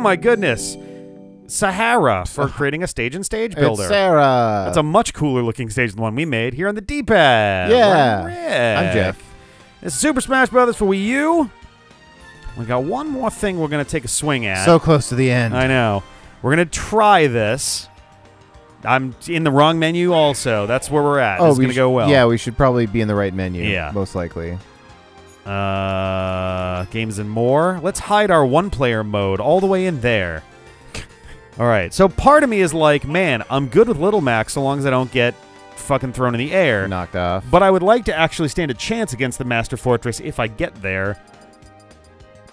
Oh my goodness. Sahara for creating a stage-in-stage builder. It's Sarah. That's a much cooler looking stage than the one we made here on the D-pad. Yeah. I'm Jeff. It's Super Smash Brothers for Wii U. We got one more thing we're going to take a swing at. So close to the end. I know. We're going to try this. I'm in the wrong menu also. That's where we're at. Oh, it's going to go well. Yeah, we should probably be in the right menu. Yeah. Most likely. Games and more. Let's hide our one-player mode all the way in there. All right, so part of me is like, man, I'm good with Little Mac so long as I don't get fucking thrown in the air. Knocked off. But I would like to actually stand a chance against the Master Fortress if I get there.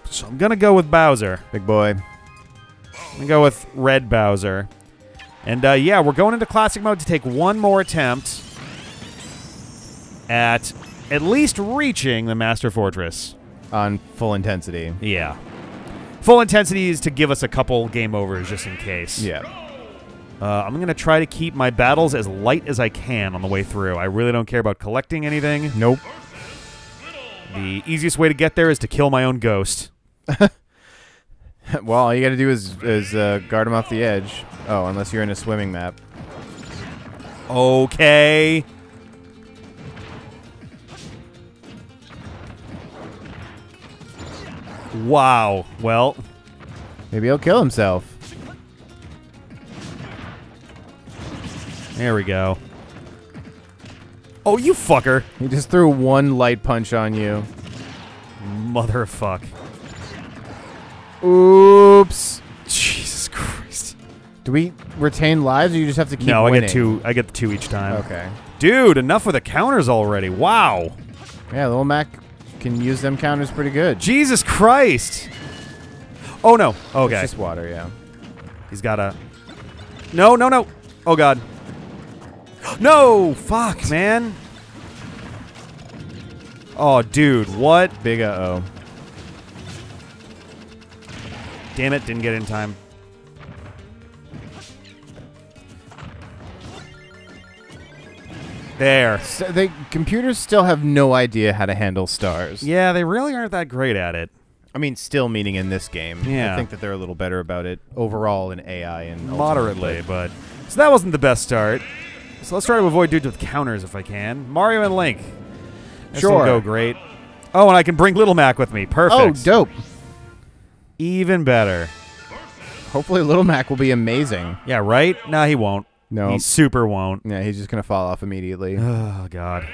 So I'm going to go with Bowser. Big boy. I'm going to go with Red Bowser. And, yeah, we're going into Classic Mode to take one more attempt at least reaching the Master Fortress. On full intensity. Yeah. Full intensity is to give us a couple game overs just in case. Yeah. I'm going to try to keep my battles as light as I can on the way through. I really don't care about collecting anything. Nope. The easiest way to get there is to kill my own ghost. Well, all you got to do is guard him off the edge. Oh, unless you're in a swimming map. Okay. Wow. Well, maybe he'll kill himself. There we go. Oh, you fucker. He just threw one light punch on you. Motherfuck. Oops. Jesus Christ. Do we retain lives or you just have to keep winning? No, I get two each time. Okay. Dude, enough with the counters already. Wow. Yeah, Little Mac can use them counters pretty good. Jesus Christ! Oh no. Okay. It's just water, yeah. He's got a... No, no, no. Oh god. No! Fuck, man. Oh, dude, what? Big uh-oh. Damn it, didn't get in time. There. So the computers still have no idea how to handle stars. Yeah, they really aren't that great at it. I mean, still meaning in this game. Yeah. I think that they're a little better about it overall in AI and moderately, but... So that wasn't the best start. So let's try to avoid dudes with counters if I can. Mario and Link. This will go great. Oh, and I can bring Little Mac with me. Perfect. Oh, dope. Even better. Hopefully Little Mac will be amazing. Yeah, right? Nah, he won't. No. He super won't. Yeah, he's just going to fall off immediately. Oh, God.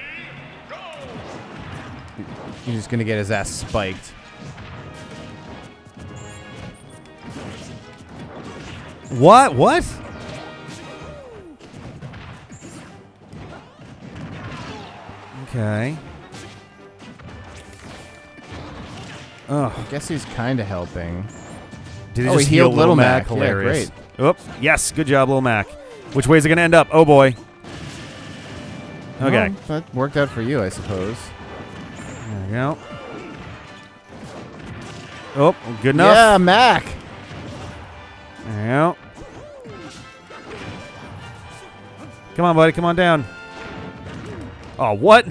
He's just going to get his ass spiked. What? What? Okay. Oh. I guess he's kind of helping. Did he just heal Little Mac? Hilarious. Yeah, great. Oop. Yes, good job, Little Mac. Which way is it going to end up? Oh, boy. Okay. Well, that worked out for you, I suppose. There we go. Oh, good enough. Yeah, Mac. There we go. Come on, buddy. Come on down. Oh, what?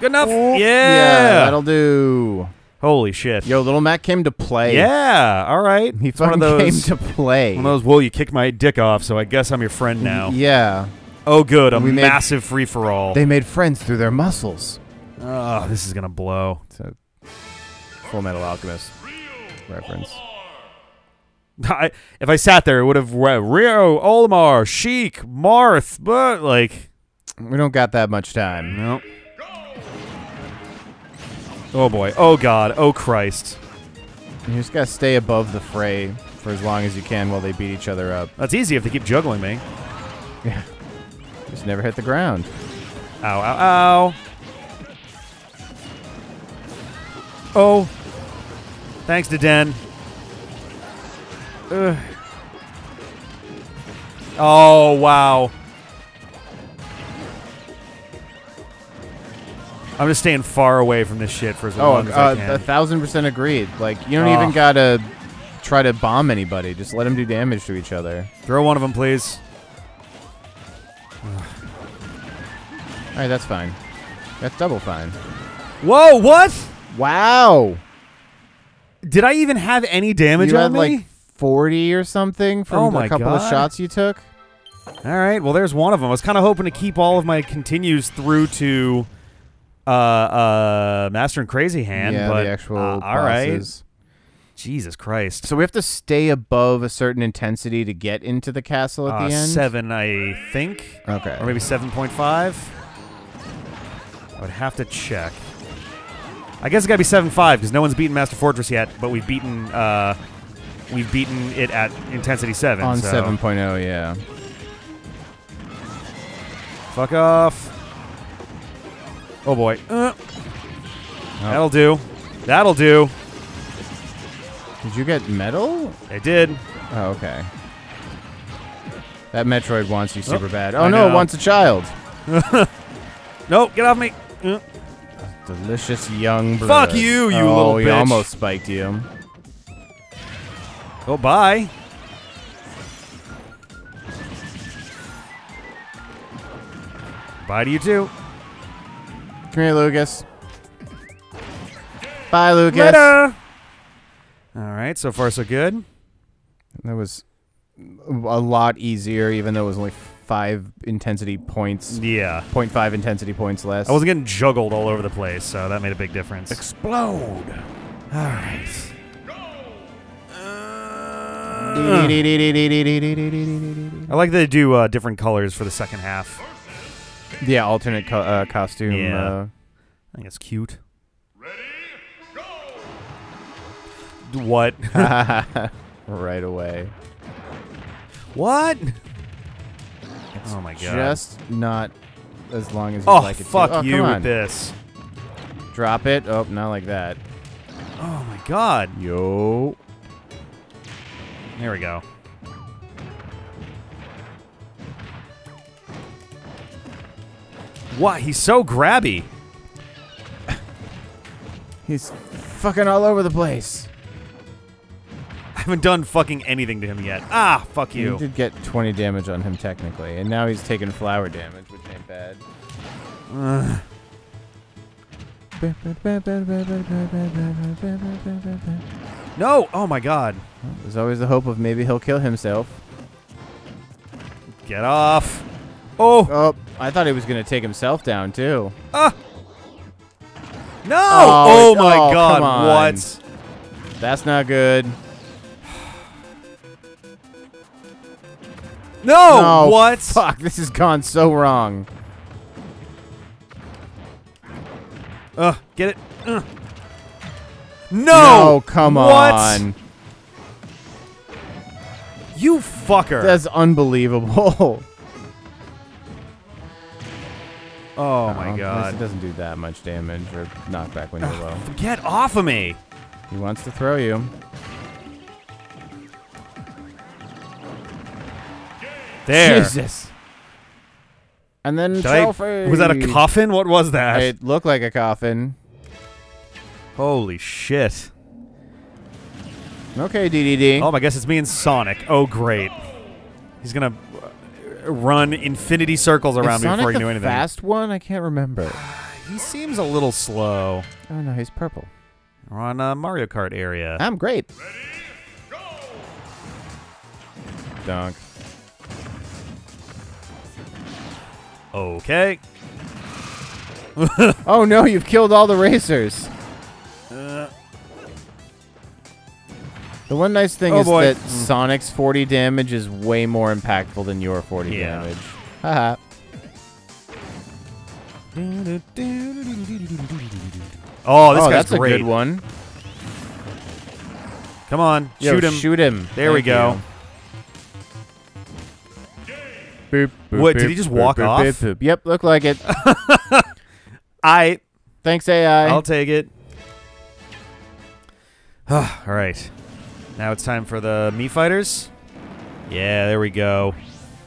Good enough. Ooh. Yeah. Yeah, that'll do. Holy shit. Yo, Little Mac came to play. Yeah, all right. He fucking came to play. One of those, well, you kicked my dick off, so I guess I'm your friend now. Yeah. Oh, good. A massive free-for-all. They made friends through their muscles. Oh, this is going to blow. It's a Full Metal Alchemist reference. If I sat there, it would have Rio, Olimar, Sheik, Marth, but, like... We don't got that much time. Nope. Oh, boy. Oh, God. Oh, Christ. You just got to stay above the fray for as long as you can while they beat each other up. That's easy if they keep juggling me. Yeah. Just never hit the ground. Ow, ow, ow. Oh. Thanks to Den. Ugh. Oh, wow. I'm just staying far away from this shit for as long as I can. 1000% agreed. Like, you don't even gotta try to bomb anybody. Just let them do damage to each other. Throw one of them, please. All right, that's fine. That's double fine. Whoa, what? Wow. Did I even have any damage on me? You had like 40 or something from a couple of shots you took. All right, well, there's one of them. I was kind of hoping to keep all of my continues through to Master and Crazy Hand. Yeah, but, the actual bosses. All right. Jesus Christ. So we have to stay above a certain intensity to get into the castle at the end? 7, I think. Okay. Or maybe 7.5. I would have to check. I guess it's gotta be 7.5 because no one's beaten Master Fortress yet, but we've beaten it at intensity 7. On 7.0, yeah. Fuck off. Oh boy. That'll do. That'll do. Did you get metal? I did. Oh, okay. That Metroid wants you super bad. Oh no, it wants a child. Nope, get off me. Delicious young blood. Fuck you, you little bitch. Oh, he almost spiked you. Oh, bye. Bye to you too. Come here, Lucas. Bye, Lucas. Later. All right, so far so good. That was a lot easier, even though it was only 5 intensity points. Yeah. 0.5 intensity points less. I wasn't getting juggled all over the place, so that made a big difference. Explode! All right. I like that they do different colors for the second half. Yeah, alternate costume. Yeah. I think it's cute. What? Right away. What? It's oh my god. Just not as long as you like it. Fuck you with this. Drop it. Oh, not like that. Oh my god. Yo. There we go. What? He's so grabby. He's fucking all over the place. I haven't done fucking anything to him yet. Ah, fuck you. You did get 20 damage on him technically, and now he's taking flower damage, which ain't bad. No! Oh my god. Well, there's always the hope of maybe he'll kill himself. Get off. Oh! Oh, I thought he was gonna take himself down too. Ah! No! Oh, my god, what? That's not good. No! What? Fuck, this has gone so wrong. Ugh, get it. Ugh. No! No, come on. You fucker. That's unbelievable. Oh my god. It doesn't do that much damage or knockback when you're low. Get off of me! He wants to throw you. There. Jesus. And then trophy. Was that a coffin? What was that? It looked like a coffin. Holy shit. Okay, DDD. Oh, I guess it's me and Sonic. Oh, great. He's gonna run infinity circles around me before he knew anything. Is Sonic the fast one? I can't remember. He seems a little slow. Oh no, he's purple. We're on Mario Kart area. I'm great. Ready, go. Dunk. Okay. Oh no, you've killed all the racers. The one nice thing is that Sonic's 40 damage is way more impactful than your 40 damage. Haha. Oh, this guy's great. A good one. Come on, shoot him. Shoot him. There we go. Boop, boop, what, did he just walk off? Boop, boop. Yep, looked like it. Thanks, AI. I'll take it. All right. Now it's time for the Mii Fighters. Yeah, there we go.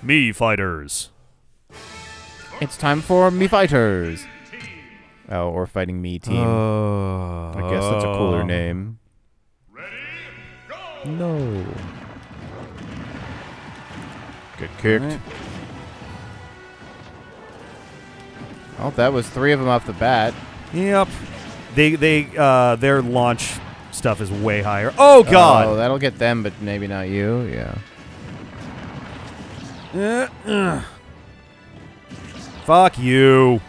Mii Fighters. It's time for Mii Fighters. Oh, or Fighting Mii Team. I guess that's a cooler name. Ready, go. No. Get kicked. Right. Oh, that was 3 of them off the bat. Yep. Their launch stuff is way higher. Oh, God! Oh, that'll get them, but maybe not you. Yeah. Fuck you.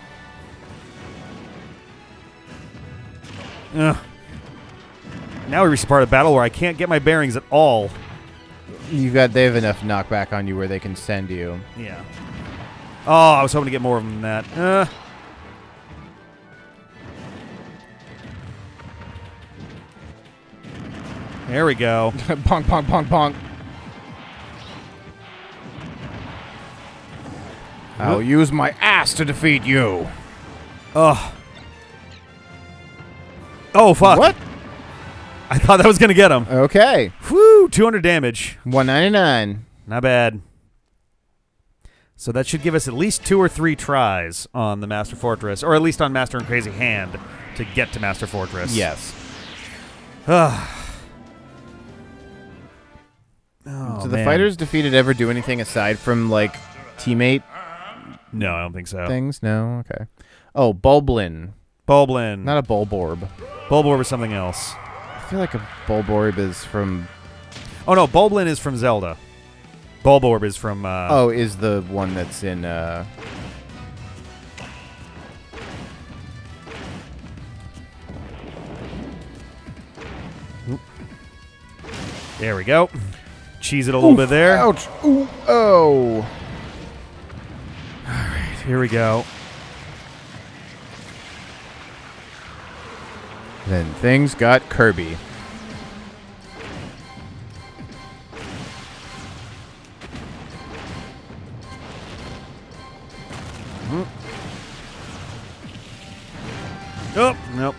Now we reached a part of the battle where I can't get my bearings at all. They have enough knockback on you where they can send you. Yeah. Oh, I was hoping to get more of them than that. There we go. Bonk, bonk, bonk, bonk. I'll use my ass to defeat you. Ugh. Oh, fuck. What? I thought that was going to get him. Okay. Whew, 200 damage. 199. Not bad. So that should give us at least 2 or 3 tries on the Master Fortress, or at least on Master and Crazy Hand to get to Master Fortress. Yes. Ugh. Oh, do the fighters defeated ever do anything aside from, like, teammate? No, I don't think so. Things? No? Okay. Oh, Bulblin. Bulblin. Not a Bulborb. Bulborb is something else. I feel like a Bulborb is from... Oh, no, Bulblin is from Zelda. Bulborb is from... Oh, is the one that's in... There we go. Cheese it a little bit there. Ouch. Ooh, oh. All right, here we go. Then things got Kirby. Oh, nope.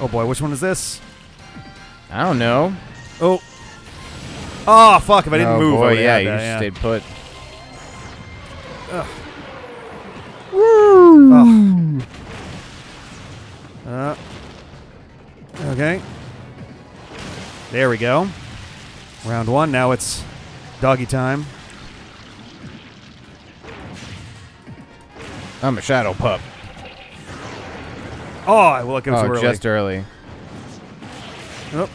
Oh, boy, which one is this? I don't know. Oh. Oh, fuck, if I didn't move. Oh, yeah, you just stayed put. Ugh. Woo! Oh. Okay. There we go. Round one, now it's doggy time. I'm a shadow pup. Oh, well, it comes early. Just early. Oh.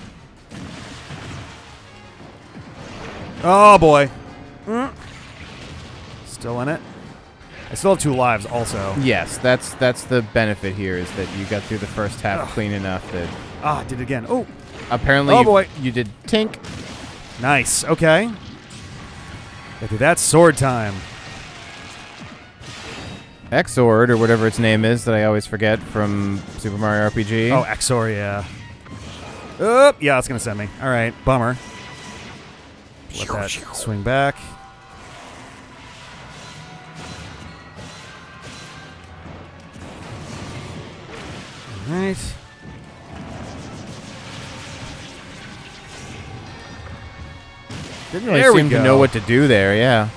Oh, boy. Still in it. I still have 2 lives also. Yes, that's the benefit here, is that you got through the first half clean enough that... Ah, I did it again. Oh. Apparently, you did tink. Nice. Okay. That's sword time. X sword, or whatever its name is that I always forget from Super Mario RPG. Oh, X sword, yeah. Oh, yeah, that's going to send me. All right, bummer. Let that swing back. All right. Didn't really seem to know what to do there, yeah.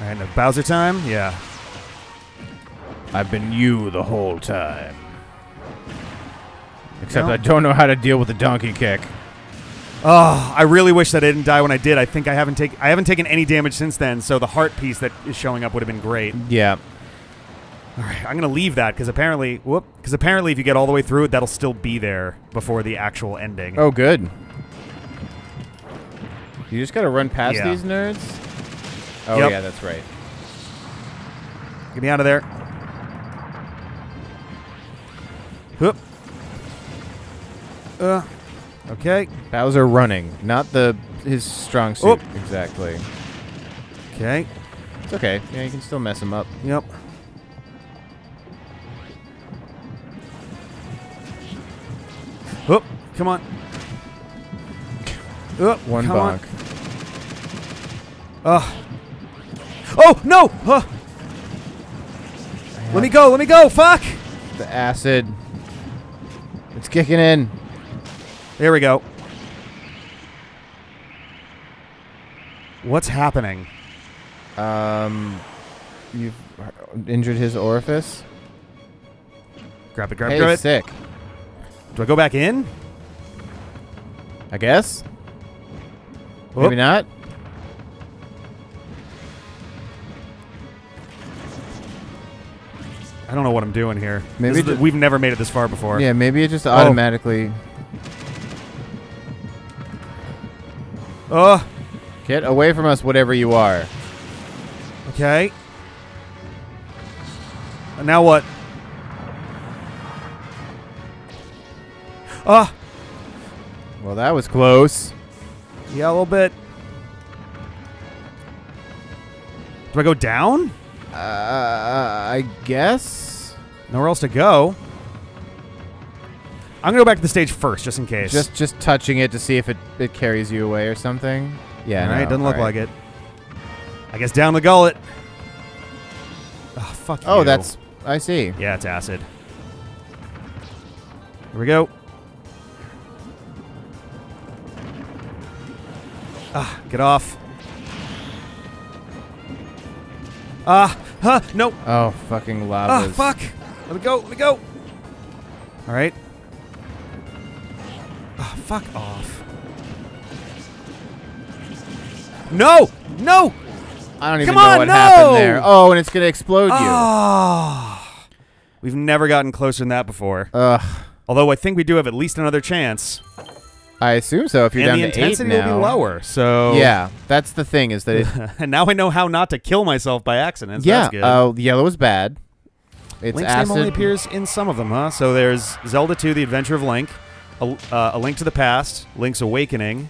All right, now Bowser time? Yeah. I've been you the whole time. Except I don't know how to deal with the donkey kick. Oh, I really wish that I didn't die when I did. I think I haven't taken any damage since then, so the heart piece that is showing up would have been great. Yeah. All right, I'm going to leave that, because apparently... Whoop. Because apparently if you get all the way through it, that'll still be there before the actual ending. Oh, good. You just got to run past these nerds? Oh, yeah, that's right. Get me out of there. Whoop. Okay. Bowser running, not his strong suit exactly. Okay. It's okay. Yeah, you can still mess him up. Yep. Whoop! Come on. Whoop! One bonk. Oh no! Huh. Let me go! Let me go! Fuck! The acid. It's kicking in. There we go. What's happening? You've injured his orifice. Grab it, grab it, grab it. Sick. Do I go back in? I guess. Whoop. Maybe not. I don't know what I'm doing here. Maybe we've never made it this far before. Yeah, maybe it just automatically. Oh. Get away from us, whatever you are. Okay. Now what? Ah. Well, that was close. Yeah, a little bit. Do I go down? I guess. Nowhere else to go. I'm gonna go back to the stage first, just in case. Just touching it to see if it carries you away or something. Yeah. All right, doesn't look like it. I guess down the gullet. Oh, fuck you. Oh, that's... I see. Yeah, it's acid. Here we go. Ah, get off. Ah, huh, no. Oh, fucking lava. Ah, fuck. Let me go, let me go. All right. Ah, fuck off. No, no. I don't even know what happened there. Oh, and it's going to explode you. We've never gotten closer than that before. Ugh. Although I think we do have at least another chance. I assume so. If you're down to 8 now. And the intensity will be lower, so... Yeah, that's the thing, is that it... And now I know how not to kill myself by accident. Yeah, that's good. Yellow is bad. It's Link's acid. Name only appears in some of them, huh? So there's Zelda 2: The Adventure of Link, A Link to the Past, Link's Awakening.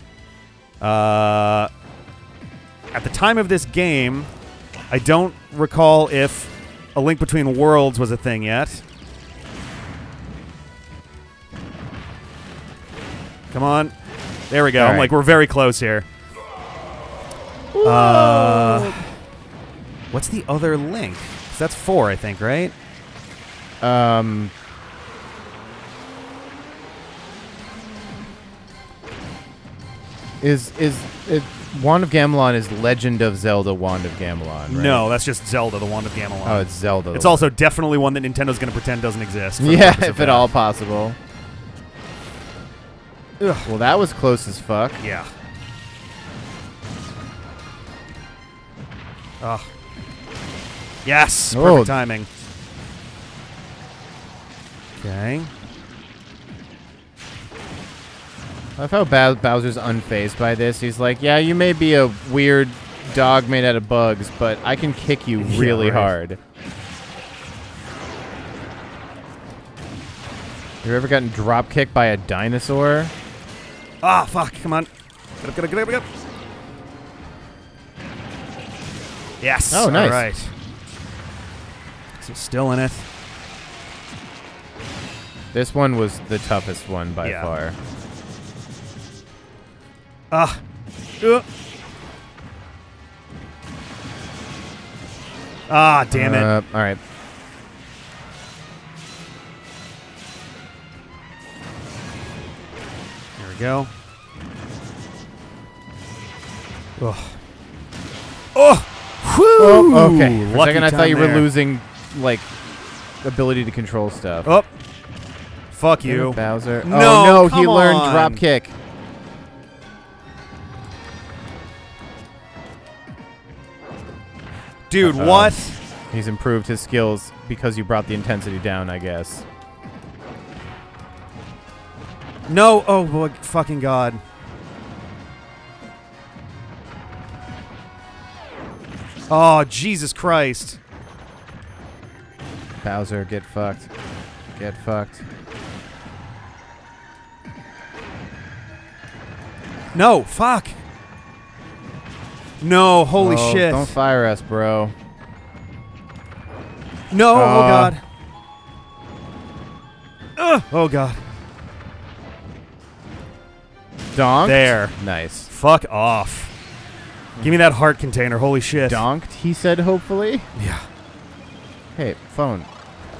At the time of this game, I don't recall if A Link Between Worlds was a thing yet. Come on. There we go. Right. I'm like, we're very close here. What's the other Link? That's 4, I think, right? Is Wand of Gamelon is Legend of Zelda Wand of Gamelon, right? No, that's just Zelda, the Wand of Gamelon. Oh, it's Zelda. It's also definitely one that Nintendo's going to pretend doesn't exist. Yeah, if at all possible. Ugh. Well, that was close as fuck. Yeah. Oh. Yes! Perfect timing. Okay. I love how Bowser's unfazed by this. He's like, yeah, you may be a weird dog made out of bugs, but I can kick you really hard. Have you ever gotten drop-kicked by a dinosaur? Ah, fuck, come on. Get up, get up, get up, get up. Yes. Oh, nice. All right. So still in it. This one was the toughest one by far. Ah. Ah, damn it. All right. There we go. Oh. Oh! Woo! Oh, okay. For a second, I thought you were losing, like, ability to control stuff. Oh. Fuck you. Bowser. No, oh, no, he learned dropkick. Dude, what? He's improved his skills because you brought the intensity down, I guess. No. Oh, boy, fucking God. Oh, Jesus Christ. Bowser, get fucked. Get fucked. No, fuck. No, holy shit. Don't fire us, bro. No, oh God. Oh God. Donked? There. Nice. Fuck off. Give me that heart container, holy shit. Donked, he said, hopefully? Yeah. Hey, phone.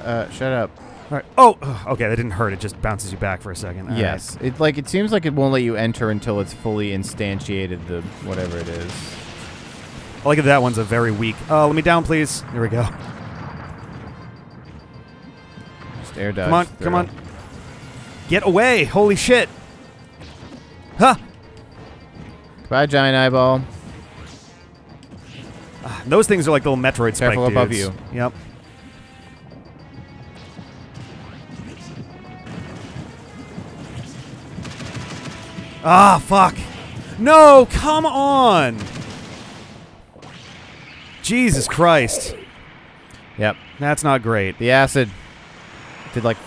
Shut up. All right. Oh, okay, that didn't hurt. It just bounces you back for a second. All yes. Right. It seems like it won't let you enter until it's fully instantiated, the whatever it is. I like that that one's a very weak... let me down, please. There we go. Just air dodge. Come on, come on. Get away, holy shit. Huh. Goodbye, giant eyeball. Those things are like little Metroid spike dudes. Careful above you. Yep. Ah, fuck. No, come on. Jesus Christ. Yep. That's not great. The acid did like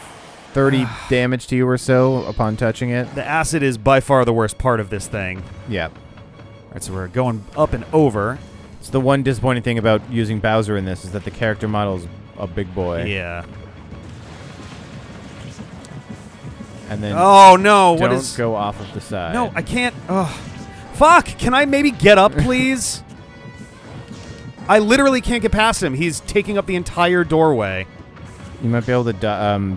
30 damage to you or so upon touching it. The acid is by far the worst part of this thing. Yep. All right, so we're going up and over. It's the one disappointing thing about using Bowser in this is that the character model is a big boy. Yeah. And then oh no! What is? Don't go off of the side. No, I can't. Ugh. Fuck! Can I maybe get up, please? I literally can't get past him. He's taking up the entire doorway. You might be able to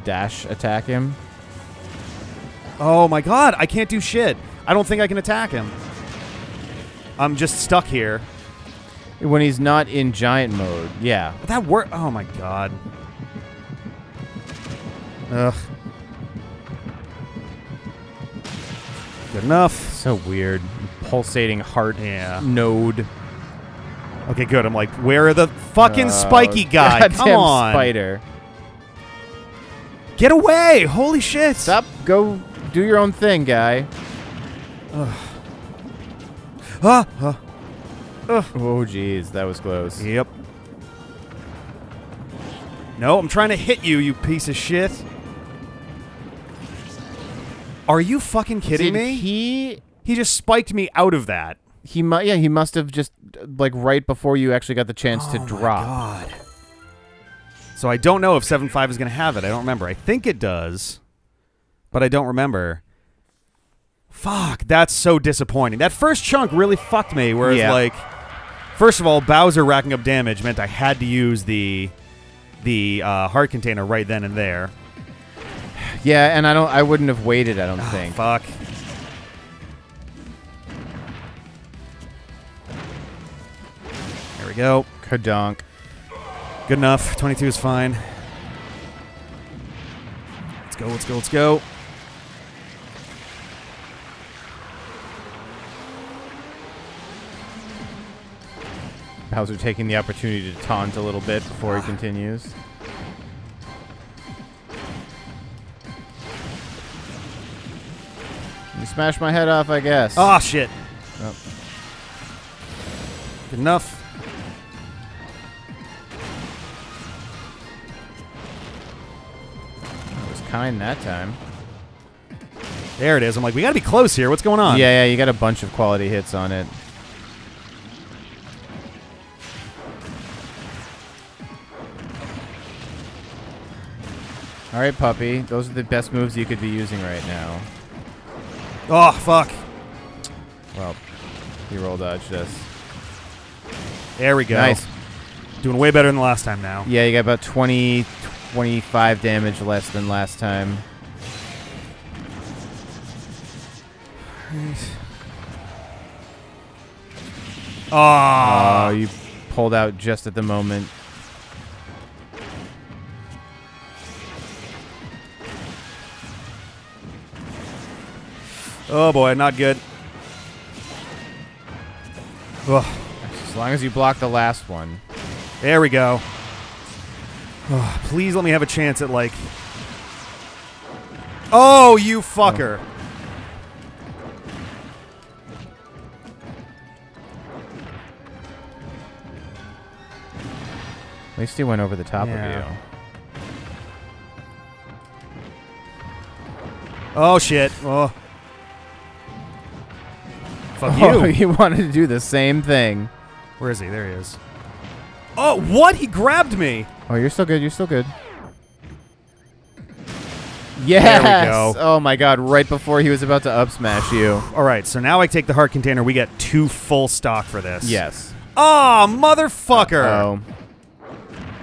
dash attack him. Oh my god! I can't do shit. I don't think I can attack him. I'm just stuck here. When he's not in giant mode, yeah. But that worked. Oh my god. Ugh. Good enough. So weird. Pulsating heart node. Okay, good. I'm like, where are the fucking spiky guy? Come on. Spider. Get away. Holy shit. Stop. Go do your own thing, guy. Ugh. Ah. Oh, jeez. That was close. Yep. No, I'm trying to hit you, you piece of shit. Are you fucking kidding me? He just spiked me out of that. He might, yeah, he must have just like right before you actually got the chance to drop. God. So I don't know if 7.5 is going to have it. I don't remember. I think it does, but I don't remember. Fuck, that's so disappointing. That first chunk really fucked me. Whereas, like, first of all, Bowser racking up damage meant I had to use the heart container right then and there. Yeah, and I wouldn't have waited, I don't think. Fuck. There we go. Kadonk. Good enough. 22 is fine. Let's go, let's go, let's go. Bowser taking the opportunity to taunt a little bit before he continues. You smashed my head off, I guess. Oh, shit. Oh. Good enough. I was kind that time. There it is. I'm like, we gotta be close here. What's going on? Yeah, yeah, you got a bunch of quality hits on it. All right, puppy. Those are the best moves you could be using right now. Oh, fuck. Well, he roll dodged us. There we go. Nice. Doing way better than last time now. Yeah, you got about 20, 25 damage less than last time. Oh, you pulled out just at the moment. Oh boy, not good. Ugh. As long as you block the last one. There we go. Ugh, please let me have a chance at like... Oh, you fucker. Oh. At least he went over the top of you. Oh shit. Oh. Fuck you. Oh, he wanted to do the same thing. Where is he? There he is. Oh, what? He grabbed me. Oh, you're still good. You're still good. Yes. There we go. Oh, my God. Right before he was about to up smash you. All right. So now I take the heart container. We get 2 full stock for this. Yes. Oh, motherfucker. Uh-oh.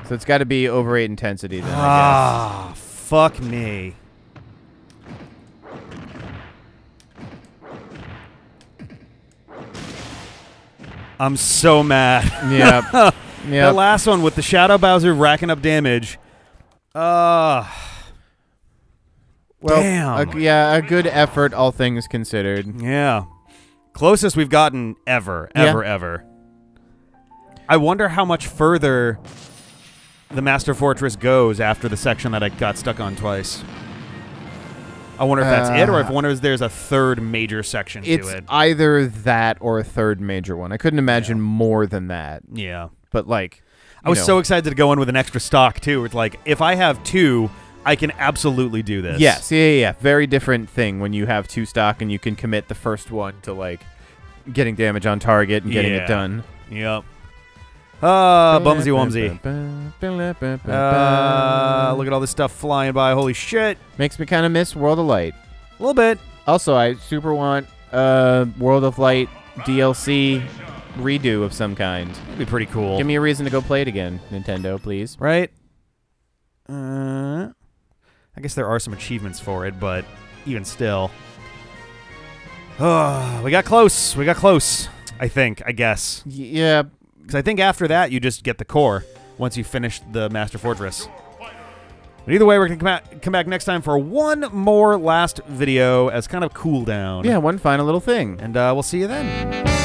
So it's got to be over 8 intensity then, I guess. Ah, fuck me. I'm so mad. Yeah. Yep. The last one with the Shadow Bowser racking up damage. Well, damn. Yeah, a good effort, all things considered. Yeah. Closest we've gotten ever, ever. I wonder how much further the Master Fortress goes after the section that I got stuck on twice. I wonder if that's it, or if one of there's a third major section to it. It's either that or a third major one. I couldn't imagine more than that. Yeah. But, like, I was so excited to go in with an extra stock, too. It's like, if I have two, I can absolutely do this. Yes, yeah. Very different thing when you have two stock and you can commit the first one to, like, getting damage on target and getting it done. Yep. Bumsy Wumsy. Look at all this stuff flying by. Holy shit. Makes me kind of miss World of Light. A little bit. Also, I super want World of Light DLC redo of some kind. That'd be pretty cool. Give me a reason to go play it again, Nintendo, please. Right? I guess there are some achievements for it, but even still. We got close. We got close, I think, I guess. Yeah. Because I think after that, you just get the core once you finish the Master Fortress. But either way, we're going to come back next time for one more last video as kind of cool down. Yeah, one final little thing. And we'll see you then.